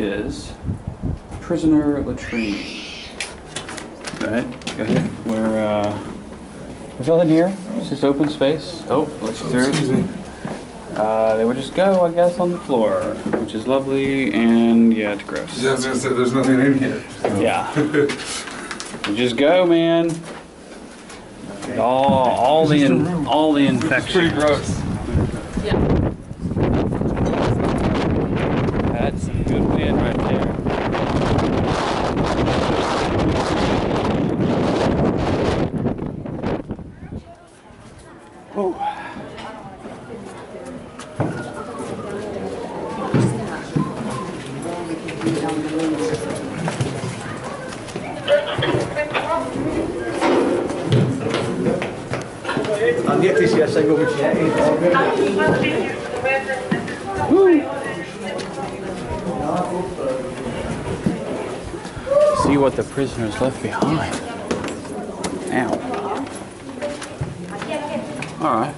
is prisoner latrine. Right, go ahead. We're, there's nothing here. It's just open space. Oh, let's go through. They would just go, I guess, on the floor, which is lovely, and yeah, it's gross. Yeah, I was gonna say, there's nothing in here. So. Yeah. You just go, man. Okay. All the infection. It's pretty gross. Yeah. That's a good win right there. Oh. And yet this year, I go with you. See what the prisoners left behind. Ow. All right.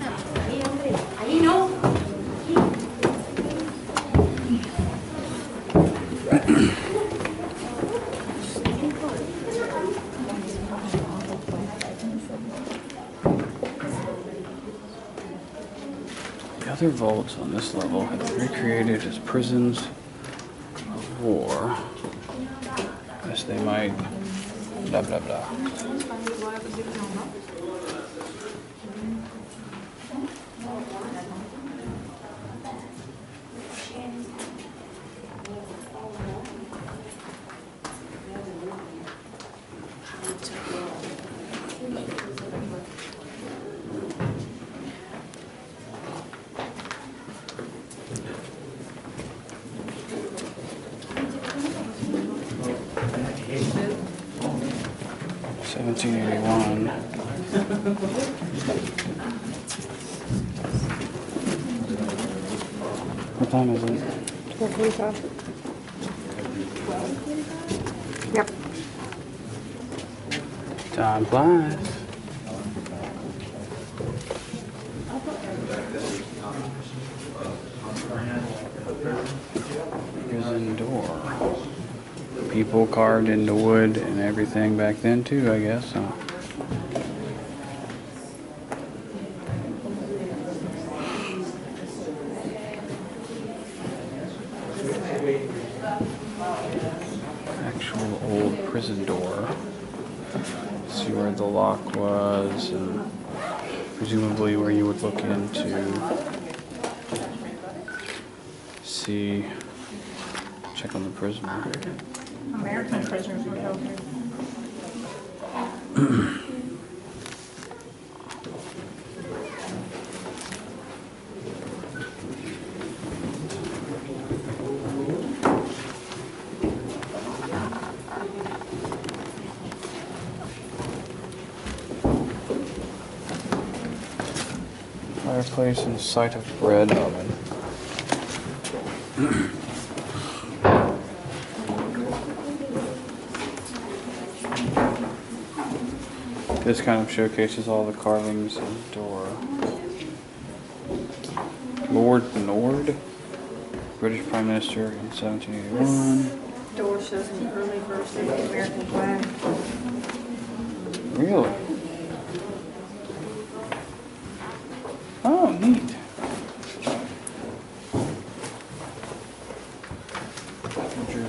The other vaults on this level have been recreated as prisons of war. As they might blah blah blah. What time is it? 4:45. Yep. Time flies. Prison door. People carved into wood and everything back then too, I guess. Huh? Actual old prison door. See where the lock was, and presumably where you would look in to see, check on the prisoner. American prisoners were held here. Fireplace in sight of bread oven. This kind of showcases all the carvings in the door. Lord Nord, British Prime Minister in 1781. This door shows an early version of the American flag. Really? Neat. Drew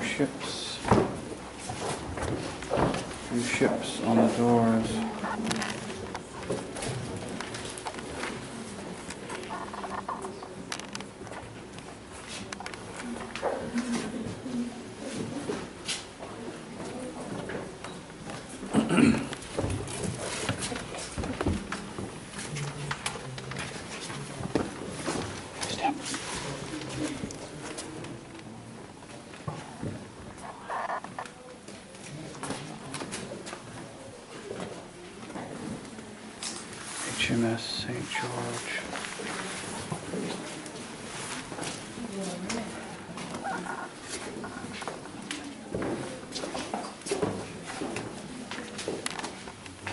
ships on the doors. HMS St. George.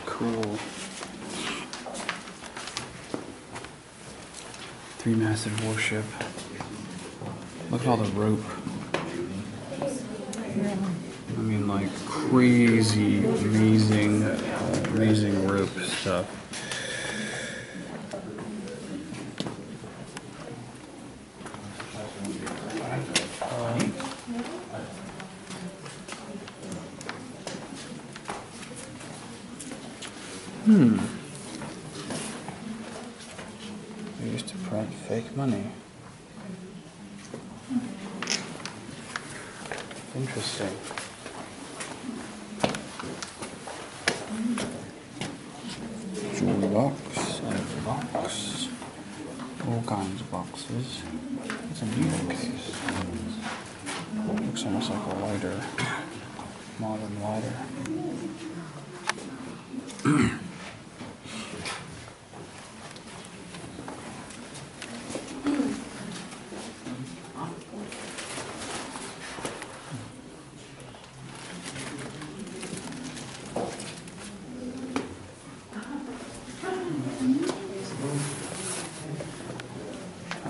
Cool. Three-masted warship. Look at all the rope. I mean, like, crazy, amazing, amazing rope stuff. I used to print fake money. Interesting. Jewel box, and box, all kinds of boxes. It's a new case. Looks almost like a lighter, modern lighter.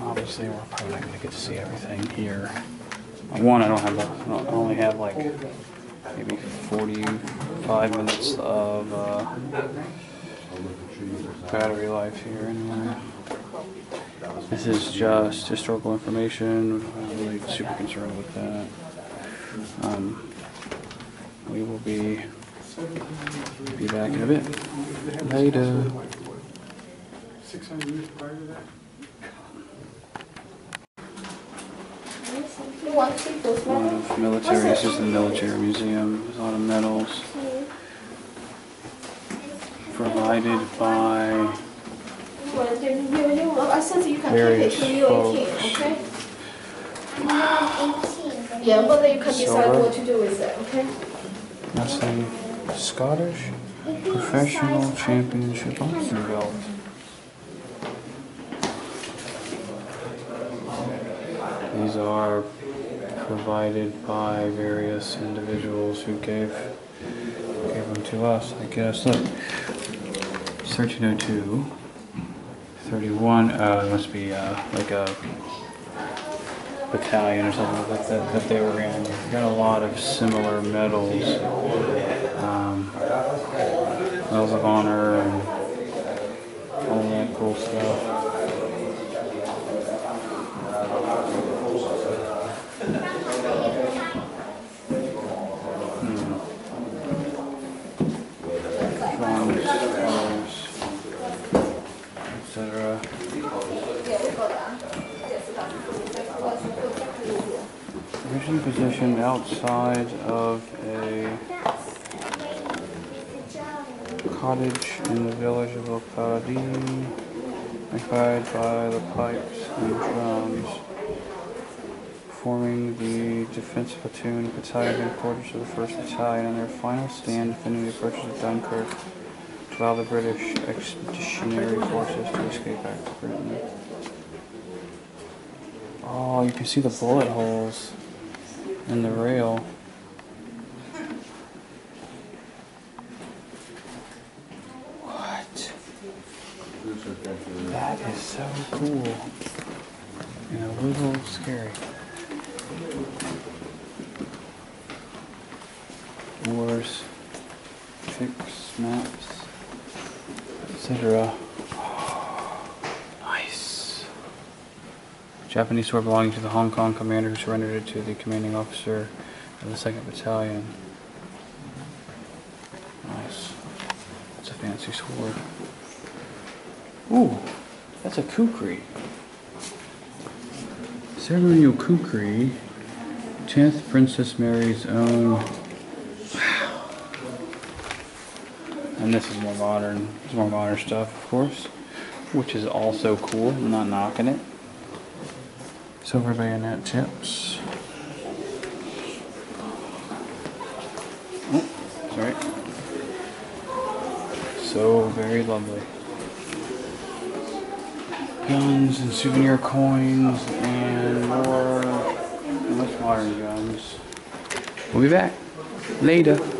Obviously, we're probably not going to get to see everything here. One, I only have like maybe 45 minutes of battery life here anyway. This is just historical information. I'm really super concerned with that. We will be back in a bit. Later. 600 years prior to that? One of military, this is the military museum. There's a lot of medals provided by various folks. Yeah, but you can decide what to do with it, okay? That's the Scottish Professional Championship Boxing Belt. These are provided by various individuals who gave them to us, I guess. Look, 1302, 31, it must be like a battalion or something like that that they were in. We've got a lot of similar medals, medals of honor and all that cool stuff. Positioned outside of a cottage in the village of Paradis, occupied by the pipes and drums, forming the defense platoon battalion headquarters of the 1st Battalion in their final stand defending the approaches of Dunkirk to allow the British expeditionary forces to escape back to Britain. Oh, you can see the bullet holes in the rail. What? That is so cool. And a little scary. Wars, picks, maps, etc. Japanese sword belonging to the Hong Kong commander who surrendered it to the commanding officer of the 2nd Battalion. Nice. That's a fancy sword. Ooh, that's a kukri. Ceremonial kukri, 10th Princess Mary's Own. Wow. And this is more modern. It's more modern stuff, of course, which is also cool. I'm not knocking it. Silver bayonet tips. Oh, sorry. So very lovely. Guns and souvenir coins and more much modern guns. We'll be back later.